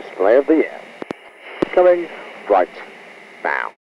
display of the air. Coming right now.